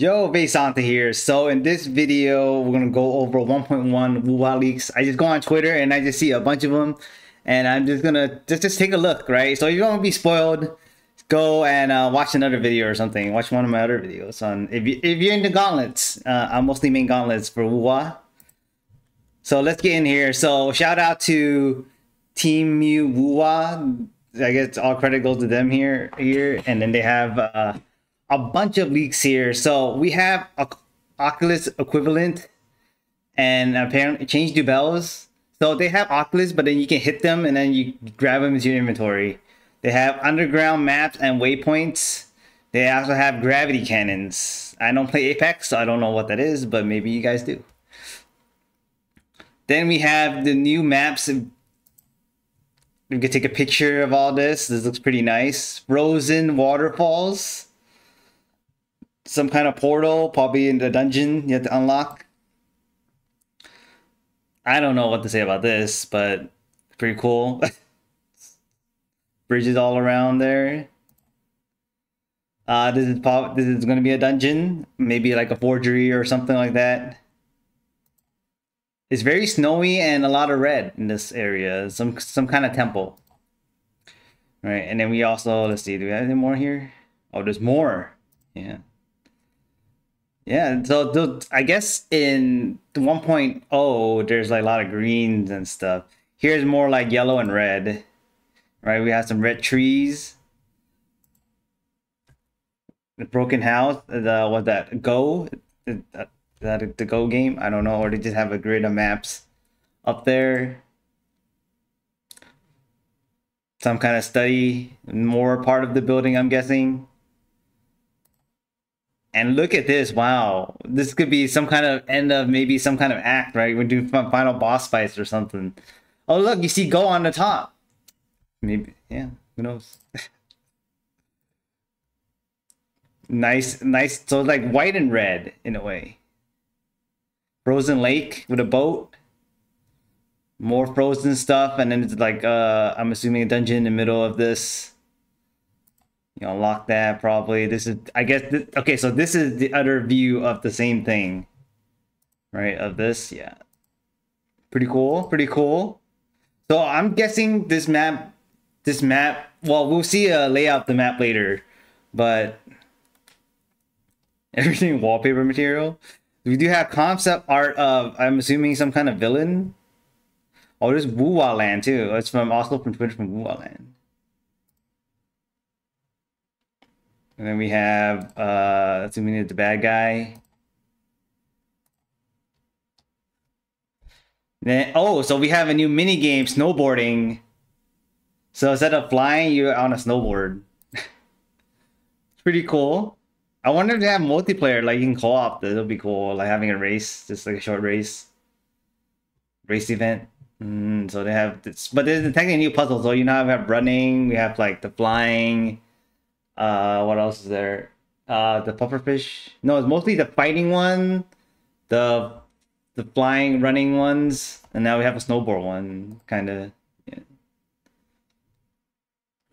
Yo, Vinsonte here. So in this video, we're gonna go over 1.1 WuWa leaks. I just go on Twitter and I just see a bunch of them, and I'm just gonna just take a look, right? So if you don't wanna be spoiled, go and watch another video or something. Watch one of my other videos on if you're into gauntlets. I mostly main gauntlets for WuWa. So let's get in here. So shout out to Team Mew WuWa. I guess all credit goes to them here, and then they have a bunch of leaks here. So we have a Oculus equivalent and apparently change dubels. So they have Oculus, but then you can hit them and then you grab them into your inventory. They have underground maps and waypoints. They also have gravity cannons. I don't play Apex, so I don't know what that is, but maybe you guys do. Then we have the new maps. We could take a picture of all this. This looks pretty nice. Frozen waterfalls. Some kind of portal, probably in the dungeon you have to unlock. I don't know what to say about this, but it's pretty cool. Bridges all around there. This is going to be a dungeon, maybe like a forgery or something like that. It's very snowy and a lot of red in this area. Some kind of temple. All right, and then we also, let's see, do we have any more here? Oh, there's more. Yeah. Yeah, so I guess in 1.0, there's like a lot of greens and stuff. Here's more like yellow and red, right? We have some red trees. The broken house, what's that? Go? Is that the Go game? I don't know, or they just have a grid of maps up there. Some kind of study, more part of the building, I'm guessing. And look at this, wow. This could be some kind of end of maybe some kind of act, right? We're doing final boss fights or something. Oh, look, you see Go on the top. Maybe, yeah, who knows? Nice. So like white and red in a way. Frozen lake with a boat. More frozen stuff. And then it's like, I'm assuming a dungeon in the middle of this. You know, lock that probably. This is, I guess, okay, so this is the other view of the same thing, right? Of this, yeah. Pretty cool, pretty cool. So I'm guessing this map, well, we'll see a layout of the map later, but everything wallpaper material. We do have concept art of, I'm assuming, some kind of villain. Oh, there's WuWa Land too. It's also from Twitch from WuWa Land. And then we have, assuming it's the bad guy. Then, oh, so we have a new mini game, snowboarding. So instead of flying, you're on a snowboard. It's pretty cool. I wonder if they have multiplayer, like you can co-op. That'll be cool, like having a race, just like a short race event. So they have this, but there's technically a new puzzle. So you know, we have running, we have like the flying. What else is there? The pufferfish. No, it's mostly the fighting one, the flying, running ones, and now we have a snowboard one, kind of. Yeah.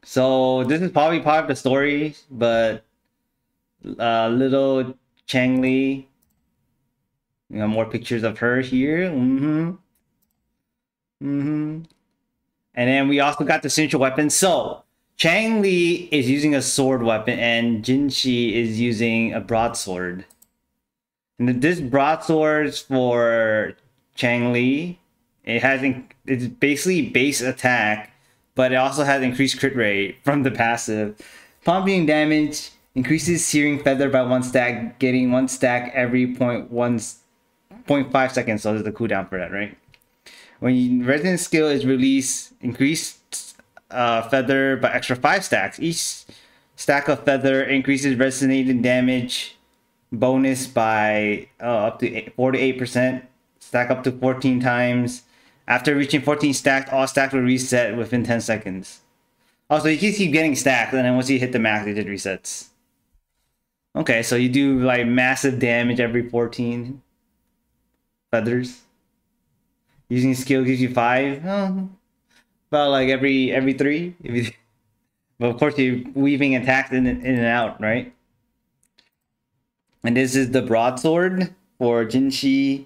So this is probably part of the story, but little Changli. You know, more pictures of her here. And then we also got the signature weapon. So Changli is using a sword weapon and Jinhsi is using a broadsword. And this broadsword for Changli, it's basically base attack, but it also has increased crit rate from the passive. Pumping damage increases searing feather by 1 stack, getting 1 stack every 0.5 seconds. So there's a cooldown for that, right? When resident skill is released, increased feather by extra 5 stacks. Each stack of feather increases resonating damage bonus by up to 48%. Stack up to 14 times. After reaching 14 stacks, all stacks will reset within 10 seconds. Also, you keep getting stacked, and then once you hit the max, it just resets. Okay, so you do like massive damage every 14 feathers. Using skill gives you 5. Oh. About like every 3, if you, but of course you're weaving attacks in and out, right? And this is the broadsword for Jinhsi.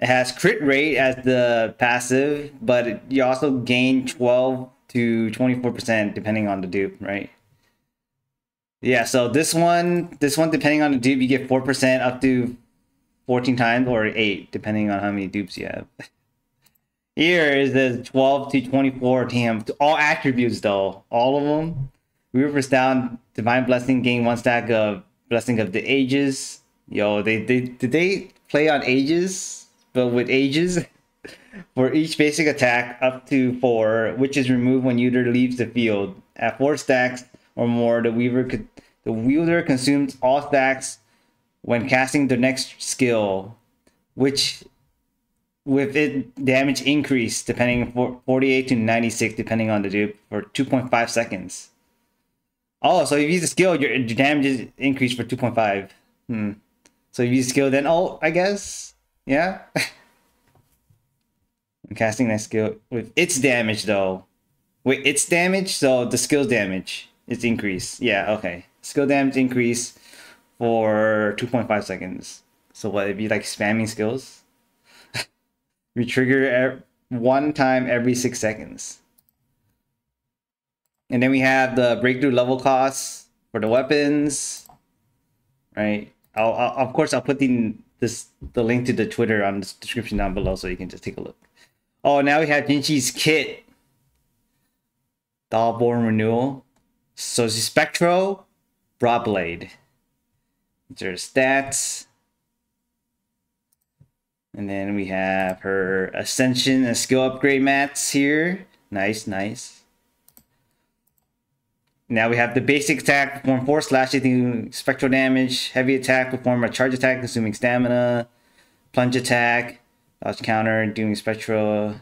It has crit rate as the passive, but you also gain 12 to 24% depending on the dupe, right? Yeah, so this one depending on the dupe, you get 4% up to 14 times or 8 depending on how many dupes you have. Here is the 12 to 24 TM to all attributes though, all of them. Reaper's down, Divine Blessing, gain 1 stack of Blessing of the Ages. Yo, did they play on Ages, but with Ages? For each basic attack up to 4, which is removed when user leaves the field. At 4 stacks or more, the wielder consumes all stacks when casting their next skill, which with it damage increase depending for 48 to 96 depending on the dupe for 2.5 seconds. Oh, so if you use a skill, your damage is increased for 2.5. So if you use a skill, then oh, I guess, yeah. I'm casting that skill with its damage though. With its damage, so the skill's damage is increased. Yeah, okay. Skill damage increase for 2.5 seconds. So what, it'd be like spamming skills? Retrigger one time every 6 seconds. And then we have the breakthrough level costs for the weapons, right? I'll of course, I'll put the link to the Twitter on the description down below so you can just take a look. Oh, now we have Jinhsi's kit. Dahlborn Renewal. So she's Spectro, Broadblade. These are stats. And then we have her Ascension and Skill Upgrade mats here. Nice, nice. Now we have the basic attack, perform 4 slashes doing spectral damage. Heavy attack, perform a charge attack, consuming stamina. Plunge attack, dodge counter, doing spectral.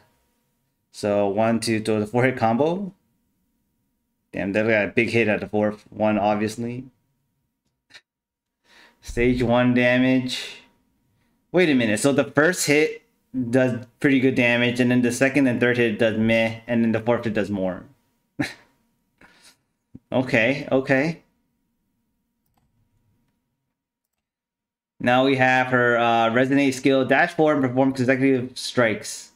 So 1, 2, 3, the 4 hit combo. Damn, that got a big hit at the 4th one, obviously. Stage 1 damage. Wait a minute, so the first hit does pretty good damage, and then the 2nd and 3rd hit does meh, and then the 4th hit does more. Okay, okay. Now we have her Resonate skill, dash forward and perform consecutive strikes.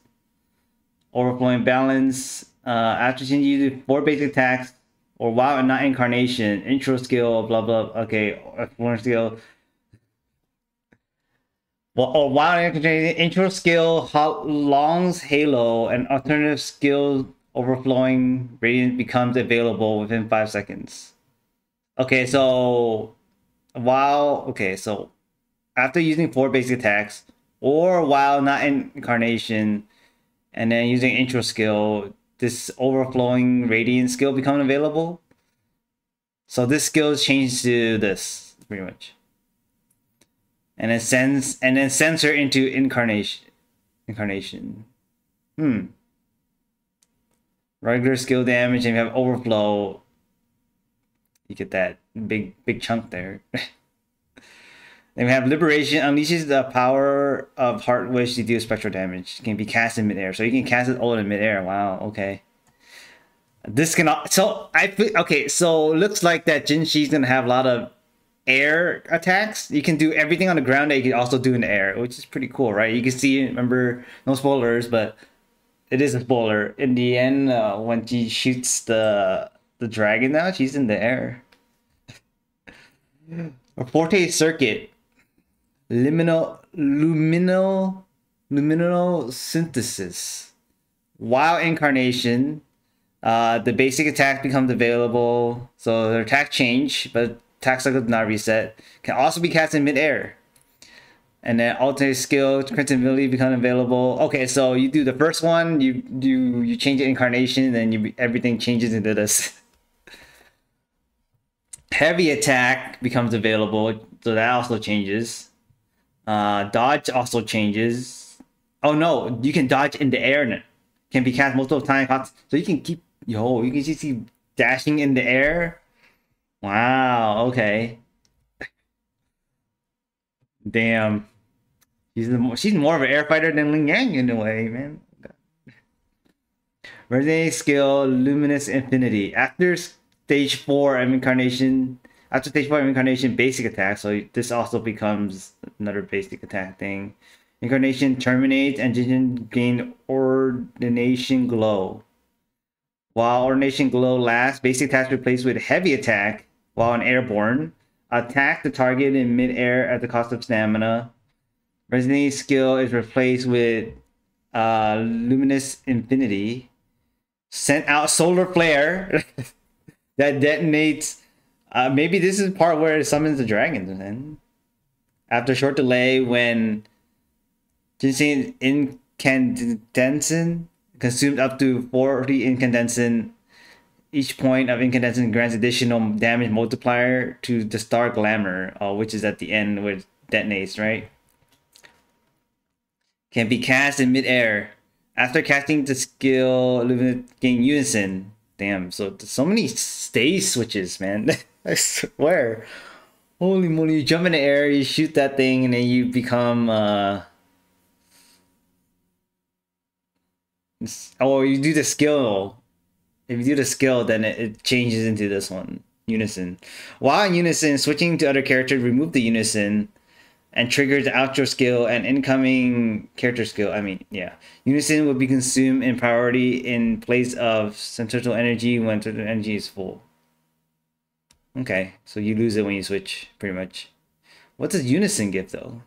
Overflowing balance. After changing you do 4 basic attacks, or wow and not incarnation. Intro skill, blah blah. Okay, exploring skill. Well, or wow and incarnation. Intro skill, Long's Halo, and alternative skill. Overflowing Radiant becomes available within 5 seconds. Okay, so while after using 4 basic attacks or while not in incarnation and then using intro skill, this overflowing Radiant skill becomes available. So this skill is changed to this pretty much. And it sends her into incarnation. Regular skill damage, and you have overflow. You get that big chunk there. Then we have liberation, unleashes the power of Heart Wish to deal spectral damage. It can be cast in midair, so you can cast it all in midair. Wow, okay. This can so looks like that Jinhsi's gonna have a lot of air attacks. You can do everything on the ground that you can also do in the air, which is pretty cool, right? You can see, remember, no spoilers, but. It is a spoiler. In the end, when she shoots the dragon out, she's in the air. A forte circuit. Luminal synthesis. While incarnation, the basic attack becomes available. So her attack change, but attack cycle does not reset. Can also be cast in midair. And then alternate skill, Crimson ability become available. Okay, so you do the first one, you change the incarnation, then everything changes into this. Heavy attack becomes available, so that also changes. Dodge also changes. Oh no, you can dodge in the air. It can be cast multiple times, so you can keep you can just keep dashing in the air. Wow. Okay. Damn, she's more of an air fighter than Ling Yang in a way, man. Resonate skill, Luminous Infinity. After stage 4 of incarnation, After stage 4 Reincarnation, basic attack, so this also becomes another basic attack thing. Reincarnation terminates and Jinhsi gain Ordination Glow. While Ordination Glow lasts, basic attack replaced with heavy attack while on airborne. Attack the target in mid-air at the cost of stamina. Resonating skill is replaced with Luminous Infinity. Sent out Solar Flare that detonates. Maybe this is part where it summons the dragons. Then, after short delay, when Jinhsi incandescent consumed up to 40 incandescent, each point of incandescent grants additional damage multiplier to the Star Glamour, which is at the end where it detonates, right? Can be cast in mid-air. After casting the skill, gain unison. Damn, so many stage switches, man. I swear. Holy moly, you jump in the air, you shoot that thing, and then you become... Oh, you do the skill. If you do the skill, then it changes into this one. Unison. While in unison, switching to other characters, remove the unison and triggers the outro skill and incoming character skill. I mean, yeah. Unison will be consumed in priority in place of central energy when central energy is full. Okay, so you lose it when you switch, pretty much. What does unison give, though?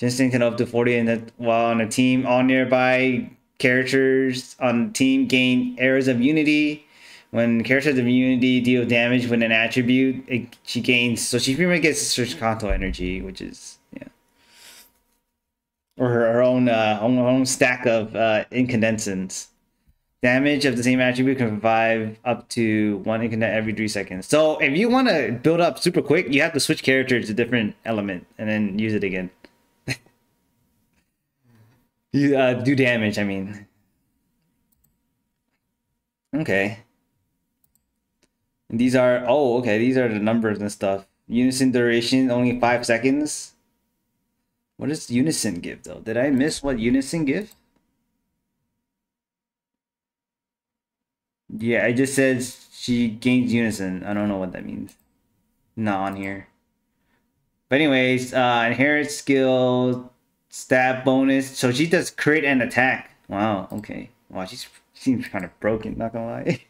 Jinhsi can up to 40 while on a team. All nearby characters on the team gain Arrows of Unity. When characters of Unity deal damage with an attribute, she gains. So she pretty much gets Surgicato energy, which is, yeah. Or her own stack of incandescents. Damage of the same attribute can revive up to one incandescent every 3 seconds. So if you want to build up super quick, you have to switch characters to different element and then use it again. You do damage, I mean. Okay. These are, oh, okay, these are the numbers and stuff. Unison duration, only 5 seconds. What does unison give, though? Did I miss what unison give? Yeah, it just says she gains unison. I don't know what that means. Not on here. But anyways, inherit skill, stab bonus. So she does crit and attack. Wow, okay. Wow, she seems kind of broken, not gonna lie.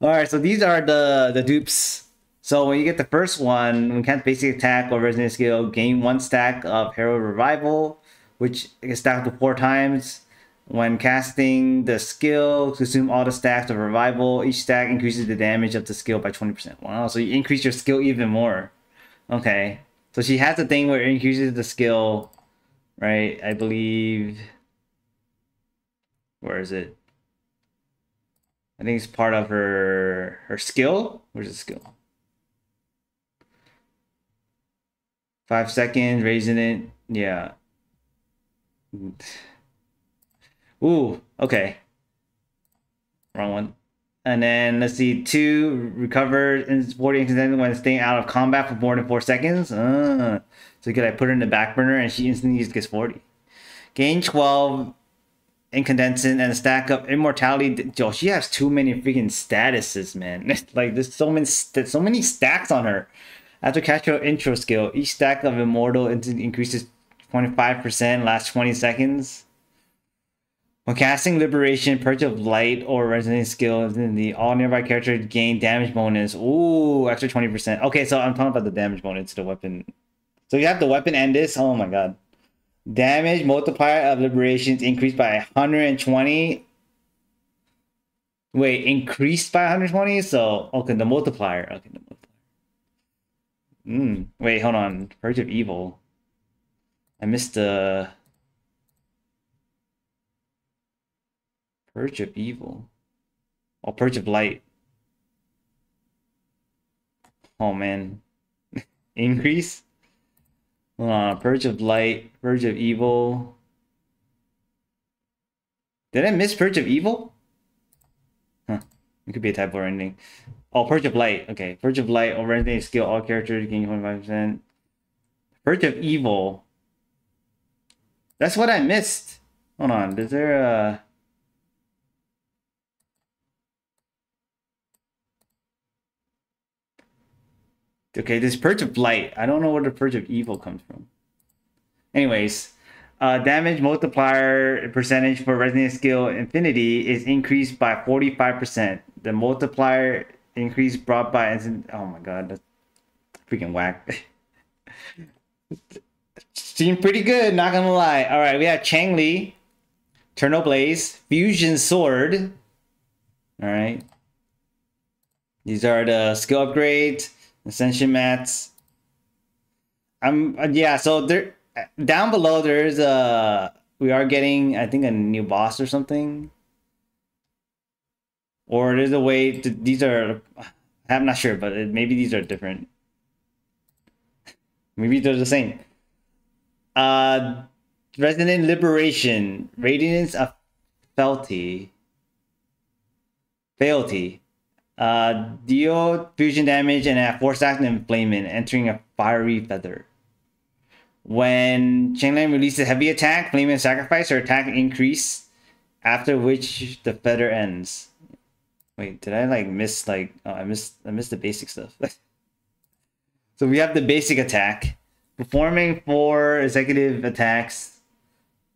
All right, so these are the dupes. So when you get the first one, when cast basic attack or resonant skill, gain 1 stack of Hero Revival, which gets stacked up to 4 times. When casting the skill, consume all the stacks of revival. Each stack increases the damage of the skill by 20%. Wow, so you increase your skill even more. Okay, so she has the thing where it increases the skill, right? I believe, where is it? I think it's part of her skill. Where's the skill? 5 seconds, raising it. Yeah. Ooh, okay. Wrong one. And then let's see, 2, recover and 40 instantaneously when staying out of combat for more than 4 seconds. So could I put her in the back burner and she instantly gets 40. Gain 12. Incandescent and a stack of immortality. Yo, she has too many freaking statuses, man. Like, there's so many stacks on her. After catching her intro skill, each stack of immortal increases 25%, lasts 20 seconds. When casting liberation, purge of light or resonating skill, then the all nearby characters gain damage bonus. Ooh, extra 20%. Okay, so I'm talking about the damage bonus to the weapon. So you have the weapon and this. Oh my god. Damage multiplier of liberations increased by 120. Wait, increased by 120? So, okay, the multiplier. Okay, the multiplier. Wait, hold on. Purge of evil. I missed the... Purge of evil. Oh, purge of light. Oh, man. Increase? Hold on, purge of light, purge of evil. Did I miss purge of evil? Huh. It could be a typo or anything. Oh, purge of light. Okay, purge of light over anything skill. All characters gain 25%. Purge of evil. That's what I missed. Hold on. Is there a? Okay, this Purge of Blight. I don't know where the Purge of Evil comes from. Anyways, damage multiplier percentage for Resident Skill Infinity is increased by 45%. The multiplier increase brought by... Oh my god, that's freaking whack. Seemed pretty good, not gonna lie. Alright, we have Changli, Eternal Blaze, Fusion Sword. Alright. These are the skill upgrades, Ascension Mats. Yeah, so there, down below there's a... We are getting, I think, a new boss or something. Or there's a way to... These are... I'm not sure, but maybe these are different. Maybe they're the same. Resonant Liberation. Radiance of Fealty. Deal fusion damage and at 4 stacks inflaming, entering a fiery feather. When Changling releases a heavy attack, flame and sacrifice or attack increase, after which the feather ends. Wait, did I like miss like... Oh, I missed the basic stuff. So we have the basic attack. Performing 4 executive attacks.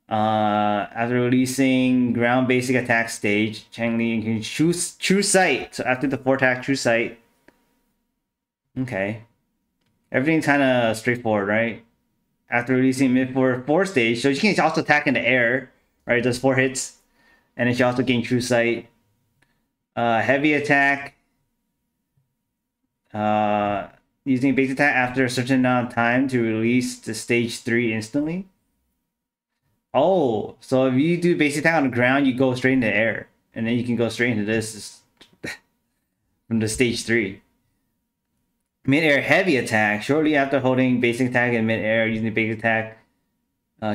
After releasing ground basic attack stage, Changli can choose True Sight. So after the 4 attack, True Sight. Okay. Everything's kind of straightforward, right? After releasing mid 4 stage, so she can also attack in the air, right? It does 4 hits. And then she also gains True Sight. Heavy attack. Using basic attack after a certain amount of time to release the stage 3 instantly. Oh, so if you do basic attack on the ground, you go straight into the air. And then you can go straight into this from the stage 3. Mid-air heavy attack. Shortly after holding basic attack in mid-air, using basic attack,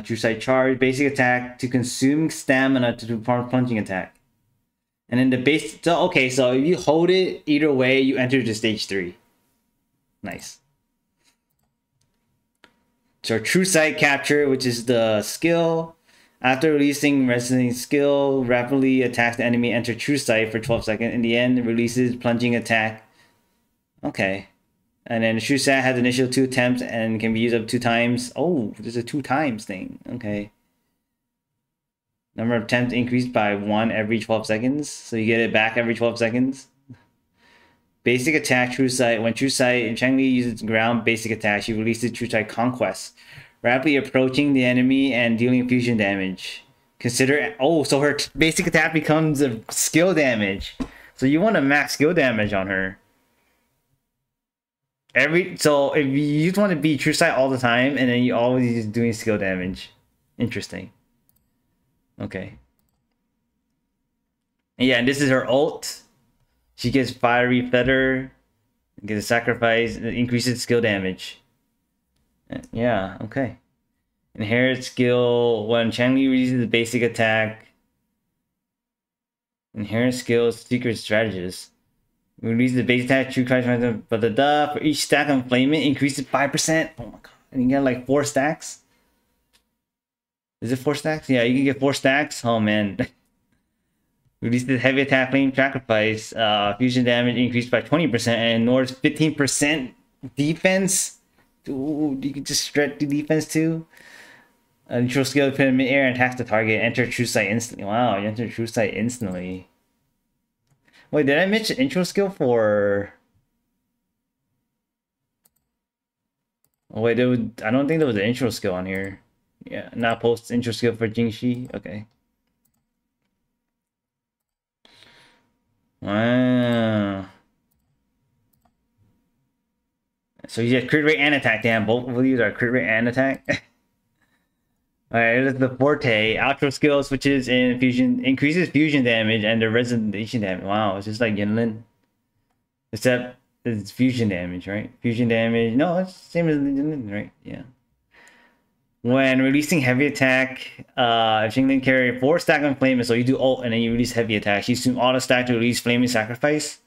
True Sight charge, basic attack to consume stamina to perform punching attack. And then the base... So, okay, so if you hold it, either way, you enter to stage 3. Nice. So True Sight Capture, which is the skill. After releasing Resident Skill, rapidly attacks the enemy, enter True Sight for 12 seconds. In the end, releases Plunging Attack. Okay. And then True Sight has initial 2 attempts and can be used up 2 times. Oh, there's a 2 times thing. Okay. Number of attempts increased by 1 every 12 seconds. So you get it back every 12 seconds. Basic attack, True Sight. When True Sight and Changli uses ground basic attack, she releases True Sight Conquest, rapidly approaching the enemy and dealing fusion damage. Consider... Oh, so her basic attack becomes a skill damage. So you want to max skill damage on her. So if you just want to be True Sight all the time, and then you always just doing skill damage. Interesting. Okay. Yeah, and this is her ult. She gets Fiery Feather, gets a sacrifice, and increases skill damage. Yeah, okay. Inherit skill, when Changli releases the basic attack. Inherit skill, secret strategist. Release the basic attack, true card, for each stack on flaming, increases 5%. Oh my god, and you got like 4 stacks? Is it 4 stacks? Yeah, you can get 4 stacks. Oh man. Release the heavy attack, flame sacrifice, fusion damage increased by 20% and ignores 15% defense. Dude, you can just stretch the defense too. Neutral skill, put in mid-air and attacks the target. Enter True Sight instantly. Wow, you enter True Sight instantly. Wait, did I mention intro skill for... Oh, wait, I don't think there was an intro skill on here. Yeah, not post intro skill for Jinhsi. Okay. Wow. So you get crit rate and attack. Damn, both of these are crit rate and attack. Alright, this is the Forte. Outro skill switches in fusion, increases fusion damage and the resonation damage. Wow, it's just like Yinlin. Except it's fusion damage, right? Fusion damage. No, it's the same as Yinlin, right? Yeah. When releasing heavy attack, if Xiangling carry 4 stack on flaming, so you do ult and then you release heavy attack. You assume auto stack to release flaming sacrifice.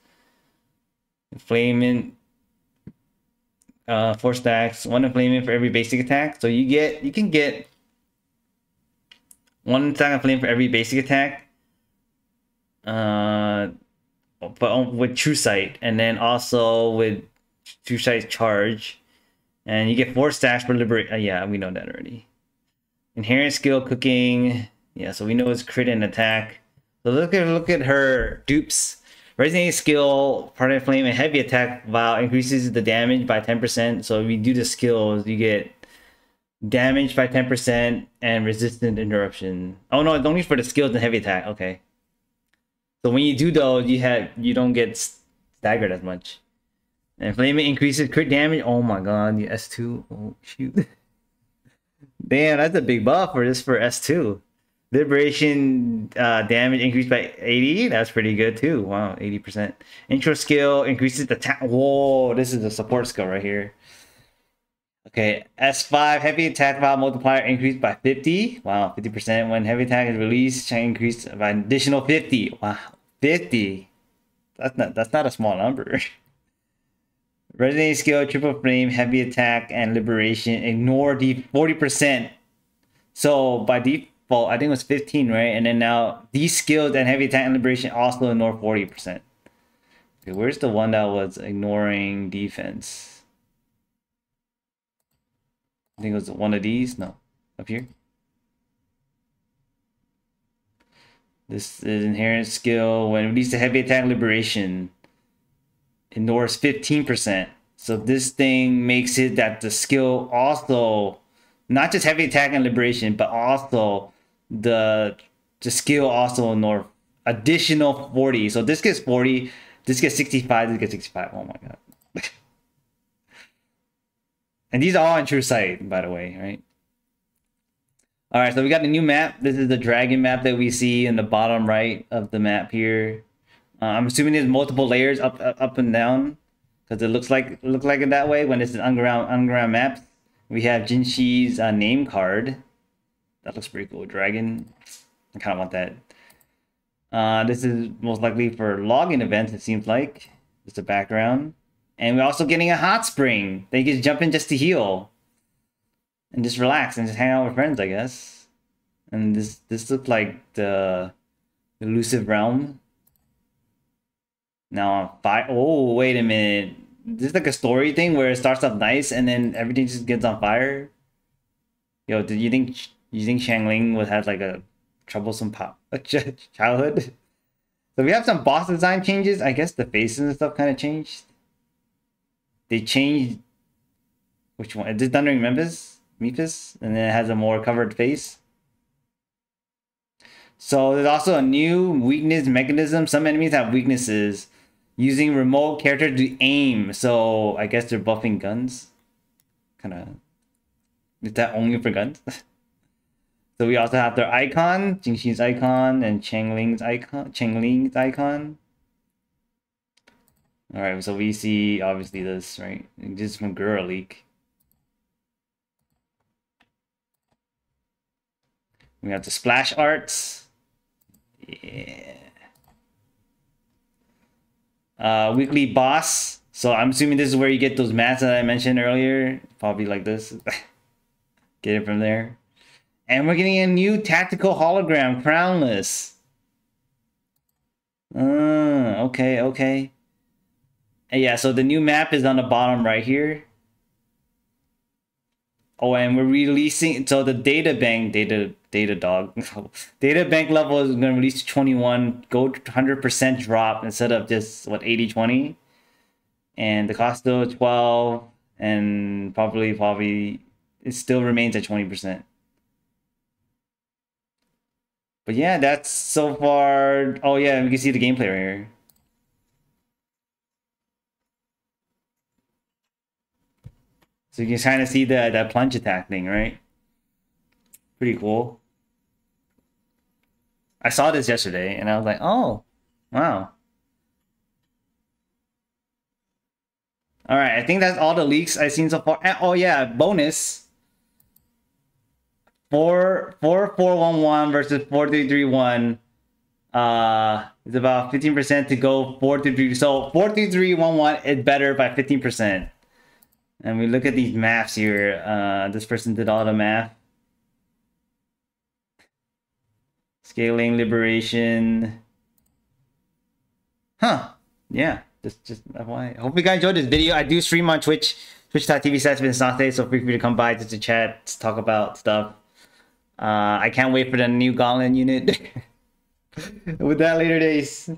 Flaming 4 stacks, 1 flaming for every basic attack. So you get, you can get 1 stack of flame for every basic attack. But with True Sight, and then also with 2-sided charge. And you get 4 stacks for liberate. Yeah, we know that already. Inherent skill, cooking. Yeah, so we know it's crit and attack. So look at her dupes. Resonating skill, part of flame, and heavy attack while increases the damage by 10%. So if you do the skills, you get damage by 10% and resistant interruption. Oh no, it's only for the skills and heavy attack. Okay. So when you do those, you don't get staggered as much. And flaming increases crit damage. Oh my god, the S2. Oh shoot. Damn, that's a big buff for this for S2. Liberation damage increased by 80. That's pretty good too. Wow, 80%. Intro skill increases the attack. Whoa, this is a support skill right here. Okay, S5 heavy attack valve multiplier increased by 50. Wow, 50%. When heavy attack is released, Chang increased by an additional 50. Wow, 50. That's not a small number. Resonating skill, triple flame, heavy attack, and liberation. Ignore the 40%. So by default, I think it was 15, right? And then now these skills and heavy attack and liberation also ignore 40%. Okay, where's the one that was ignoring defense? I think it was one of these. No, up here. This is inherent skill. When released, a heavy attack liberation ignores 15%. So this thing makes it that the skill also not just heavy attack and liberation, but also the skill also ignore additional 40. So this gets 40, this gets 65, this gets 65. Oh my god. And these are all in true sight, by the way, right? Alright, so we got the new map. This is the dragon map that we see in the bottom right of the map here. I'm assuming there's multiple layers up and down, because it looks like it that way when it's an underground map. We have Jinhsi's name card. That looks pretty cool. Dragon. I kind of want that. This is most likely for login events, it seems like. Just a background. And we're also getting a hot spring. They can jump in just to heal. And just relax and just hang out with friends, I guess. And this looked like the elusive realm. Now on fire. Oh, wait a minute. This is like a story thing where it starts off nice and then everything just gets on fire. Yo, did you think Xiangling would have like a troublesome childhood? So we have some boss design changes. I guess the faces and stuff kind of changed. They changed which one? Is this Thundering Mephist? And then it has a more covered face. So there's also a new weakness mechanism. Some enemies have weaknesses. Using remote character to aim. So I guess they're buffing guns. Kinda. Is that only for guns? So we also have their icon, Jinxi's icon, and Changling's icon. Alright, so we see obviously this, right? This is from Gura Leak. We have the splash arts. Yeah. Weekly boss. So I'm assuming this is where you get those mats that I mentioned earlier. Probably like this. Get it from there. And we're getting a new tactical hologram, crownless. Okay, okay. And yeah, so the new map is on the bottom right here. Oh, and we're releasing, so the data bank level is going to release to 21, go 100% drop instead of just what, 80/20. And the cost still 12, and probably it still remains at 20%. But yeah, that's so far. Oh yeah, we can see the gameplay right here. So you can kind of see that plunge attack thing, right? Pretty cool. I saw this yesterday and I was like, oh, wow. All right, I think that's all the leaks I've seen so far. Oh yeah, bonus. 4411 versus 4331. It's about 15% to go 4333. So 43311 is better by 15%. And we look at these maps here. This person did all the math. Scaling, liberation. Huh. Yeah. Just FYI. Hope you guys enjoyed this video. I do stream on Twitch, twitch.tv/vinsonte, so feel free to come by to the chat, to talk about stuff. I can't wait for the new Gauntlet unit. With that, later days.